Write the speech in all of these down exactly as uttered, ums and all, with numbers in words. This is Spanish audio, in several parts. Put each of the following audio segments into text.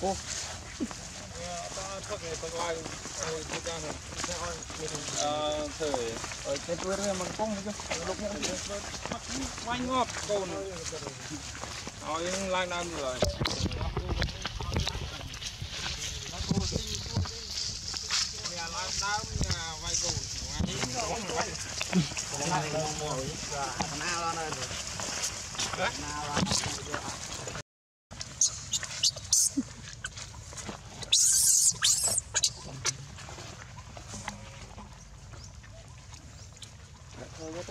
cô.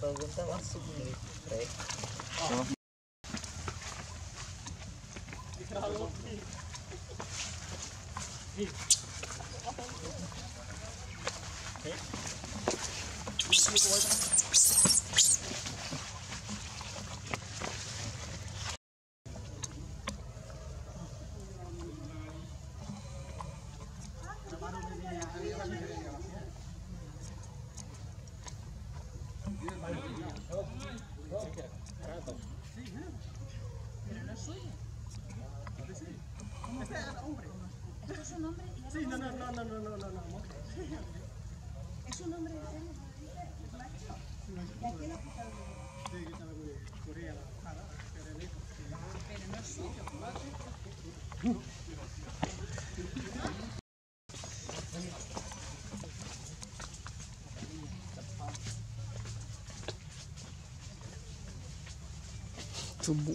Tôi vẫn đang ăn súp này đấy. Cubu.